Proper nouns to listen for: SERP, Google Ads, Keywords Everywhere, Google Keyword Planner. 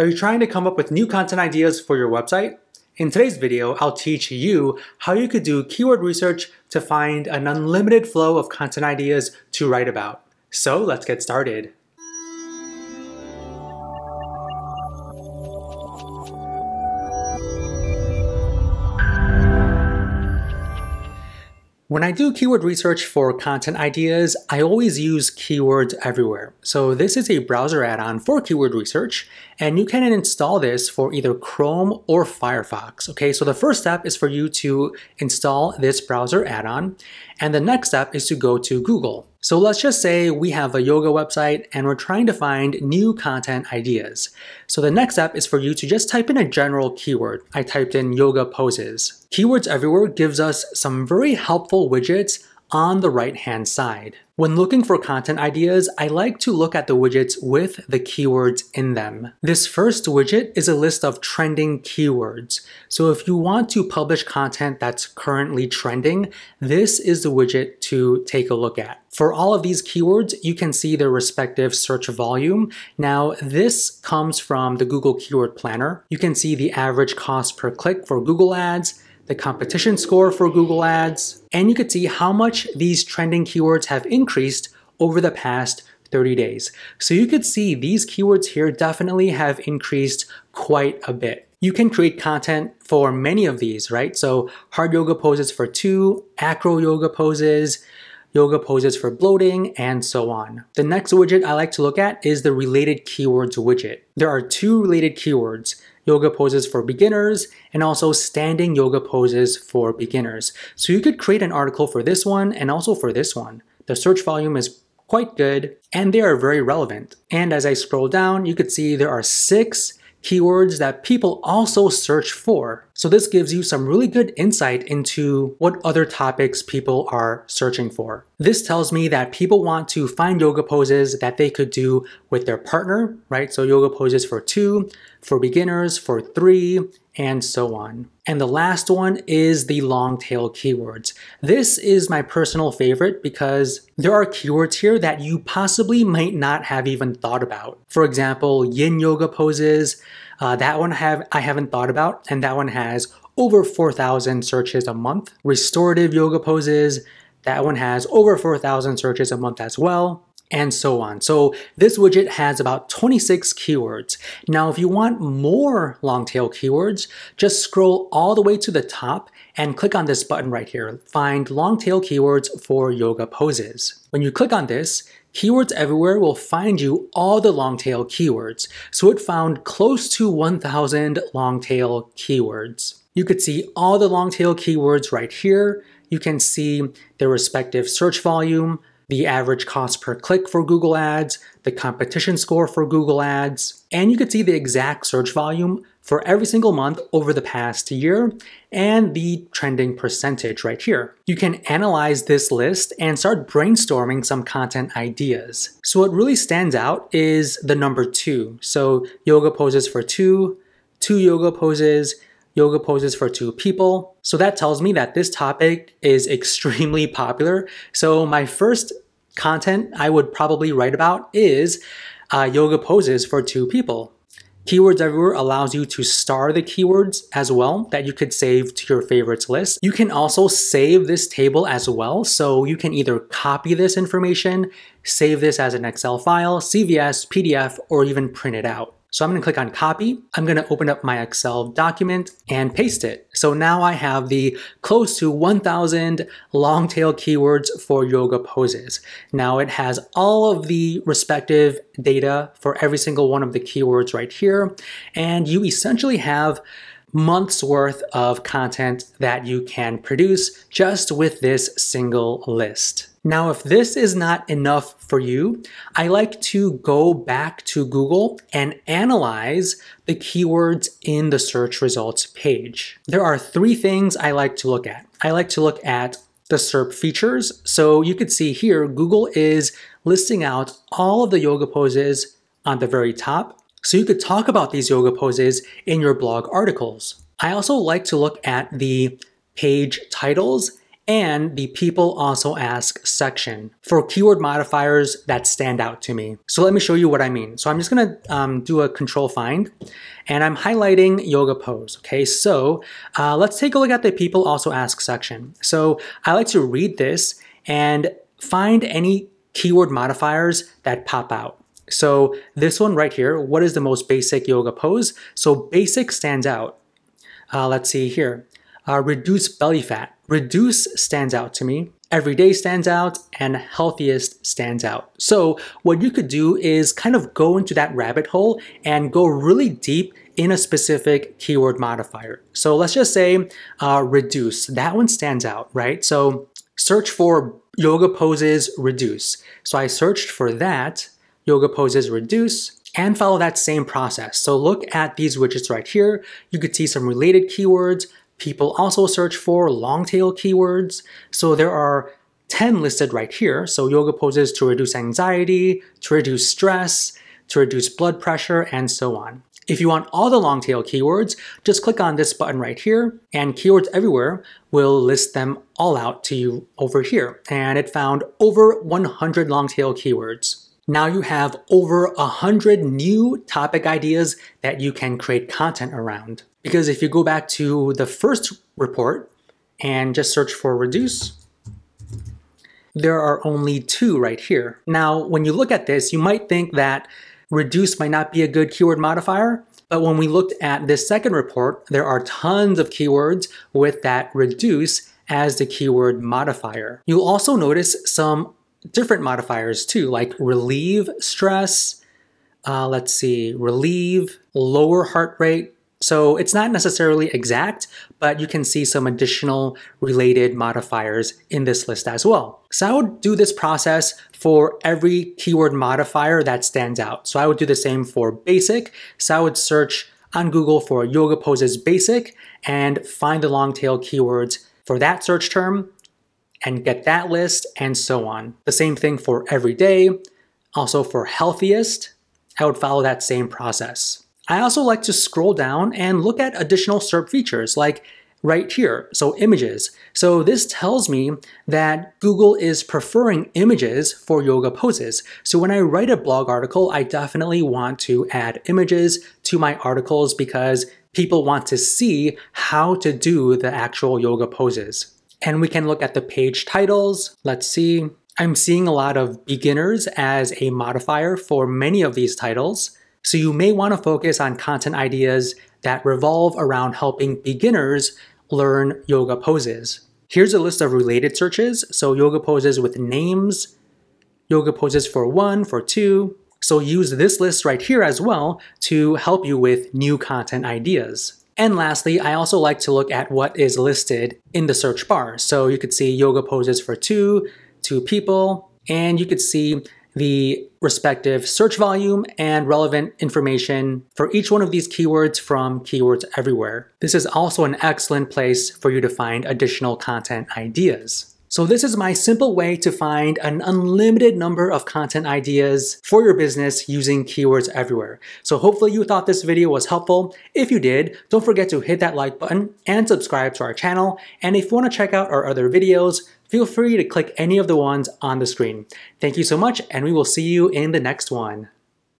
Are you trying to come up with new content ideas for your website? In today's video, I'll teach you how you could do keyword research to find an unlimited flow of content ideas to write about. So let's get started. When I do keyword research for content ideas, I always use Keywords Everywhere. So this is a browser add-on for keyword research, and you can install this for either Chrome or Firefox. Okay, so the first step is for you to install this browser add-on, and the next step is to go to Google. So let's just say we have a yoga website and we're trying to find new content ideas. So the next step is for you to just type in a general keyword. I typed in yoga poses. Keywords Everywhere gives us some very helpful widgets on the right-hand side. When looking for content ideas, I like to look at the widgets with the keywords in them. This first widget is a list of trending keywords. So if you want to publish content that's currently trending, this is the widget to take a look at. For all of these keywords, you can see their respective search volume. Now, this comes from the Google Keyword Planner. You can see the average cost per click for Google Ads, the competition score for Google Ads, and you could see how much these trending keywords have increased over the past 30 days. So you could see these keywords here definitely have increased quite a bit. You can create content for many of these, right? So hard yoga poses for 2, acro yoga poses for bloating, and so on. The next widget I like to look at is the related keywords widget. There are 2 related keywords, yoga poses for beginners and also standing yoga poses for beginners. So you could create an article for this one and also for this one. The search volume is quite good and they are very relevant. And as I scroll down, you could see there are 6 keywords that people also search for. So this gives you some really good insight into what other topics people are searching for. This tells me that people want to find yoga poses that they could do with their partner, right? So yoga poses for 2, for beginners, for 3, and so on. And the last one is the long tail keywords. This is my personal favorite because there are keywords here that you possibly might not have even thought about. For example, yin yoga poses, that one I haven't thought about, and that one has over 4,000 searches a month. Restorative yoga poses, that one has over 4,000 searches a month as well, and so on. So this widget has about 26 keywords. Now, if you want more long tail keywords, just scroll all the way to the top and click on this button right here, find long tail keywords for yoga poses. When you click on this, Keywords Everywhere will find you all the long tail keywords. So it found close to 1,000 long tail keywords. You could see all the long tail keywords right here. You can see their respective search volume, the average cost per click for Google Ads, the competition score for Google Ads, and you could see the exact search volume for every single month over the past year and the trending percentage right here. You can analyze this list and start brainstorming some content ideas. So what really stands out is the number 2. So yoga poses for 2, 2 yoga poses for 2 people. So that tells me that this topic is extremely popular. So my first content I would probably write about is yoga poses for 2 people. Keywords Everywhere allows you to star the keywords as well that you could save to your favorites list. You can also save this table as well. So you can either copy this information, save this as an Excel file, CVS, PDF, or even print it out. So I'm going to click on copy. I'm going to open up my Excel document and paste it. So now I have the close to 1,000 long tail keywords for yoga poses. Now it has all of the respective data for every single one of the keywords right here. And you essentially have months worth of content that you can produce just with this single list. Now, if this is not enough for you, I like to go back to Google and analyze the keywords in the search results page. There are 3 things I like to look at. I like to look at the SERP features. So you could see here, Google is listing out all of the yoga poses on the very top. So you could talk about these yoga poses in your blog articles. I also like to look at the page titles and the people also ask section for keyword modifiers that stand out to me. So let me show you what I mean. So I'm just gonna do a control find, and I'm highlighting yoga pose, okay? So let's take a look at the people also ask section. So I like to read this and find any keyword modifiers that pop out. So this one right here, what is the most basic yoga pose? So basic stands out. Let's see here. Reduce belly fat. Reduce stands out to me. Everyday stands out, and healthiest stands out. So what you could do is kind of go into that rabbit hole and go really deep in a specific keyword modifier. So let's just say reduce. That one stands out, right? So search for yoga poses reduce. So I searched for that, yoga poses reduce, and follow that same process. So look at these widgets right here. You could see some related keywords. People also search for long tail keywords. So there are 10 listed right here. So yoga poses to reduce anxiety, to reduce stress, to reduce blood pressure, and so on. If you want all the long tail keywords, just click on this button right here, and Keywords Everywhere will list them all out to you over here. And it found over 100 long tail keywords. Now you have over 100 new topic ideas that you can create content around. Because if you go back to the first report and just search for reduce, there are only 2 right here. Now, when you look at this, you might think that reduce might not be a good keyword modifier, but when we looked at this second report, there are tons of keywords with that reduce as the keyword modifier. You'll also notice some different modifiers too, like relieve stress, let's see, relieve, lower heart rate. So it's not necessarily exact, but you can see some additional related modifiers in this list as well. So I would do this process for every keyword modifier that stands out. So I would do the same for basic. So I would search on Google for yoga poses basic and find the long tail keywords for that search term, and get that list, and so on. The same thing for everyday, also for healthiest, I would follow that same process. I also like to scroll down and look at additional SERP features, like right here, so images. So this tells me that Google is preferring images for yoga poses. So when I write a blog article, I definitely want to add images to my articles because people want to see how to do the actual yoga poses. And we can look at the page titles. Let's see. I'm seeing a lot of beginners as a modifier for many of these titles. So you may want to focus on content ideas that revolve around helping beginners learn yoga poses. Here's a list of related searches. So yoga poses with names, yoga poses for 1, for 2. So use this list right here as well to help you with new content ideas. And lastly, I also like to look at what is listed in the search bar. So you could see yoga poses for 2 people, and you could see the respective search volume and relevant information for each one of these keywords from Keywords Everywhere. This is also an excellent place for you to find additional content ideas. So this is my simple way to find an unlimited number of content ideas for your business using Keywords Everywhere. So hopefully you thought this video was helpful. If you did, don't forget to hit that like button and subscribe to our channel. And if you want to check out our other videos, feel free to click any of the ones on the screen. Thank you so much, and we will see you in the next one.